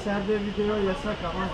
İçeride video yasak ama.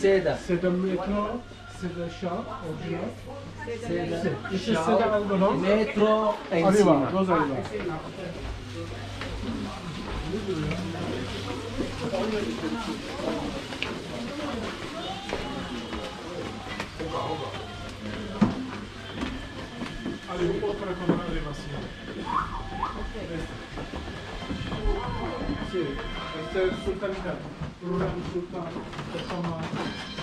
Seda. Seda metro, Seda şah, orijinal. Seda. İşte Seda algonom. Metro encima. Sì, questa è il sultanitato, il sultano, il sommato.